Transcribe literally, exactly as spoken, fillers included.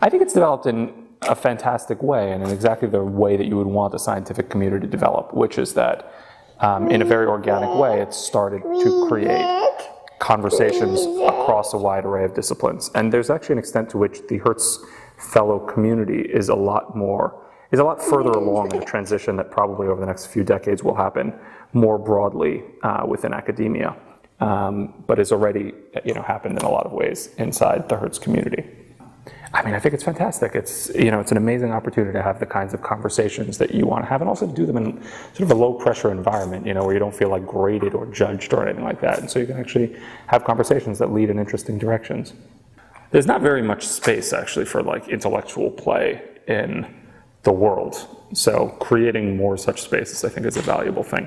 I think it's developed in a fantastic way, and in exactly the way that you would want the scientific community to develop, which is that um, in a very organic way, it started to create conversations across a wide array of disciplines. And there's actually an extent to which the Hertz Fellow community is a lot more, is a lot further along in the transition that probably over the next few decades will happen more broadly uh, within academia, um, but has already, you know, happened in a lot of ways inside the Hertz community. I mean, I think it's fantastic. It's, you know, it's an amazing opportunity to have the kinds of conversations that you want to have, and also to do them in sort of a low pressure environment, you know, where you don't feel like graded or judged or anything like that. And so you can actually have conversations that lead in interesting directions. There's not very much space actually for like intellectual play in the world. So creating more such spaces, I think, is a valuable thing.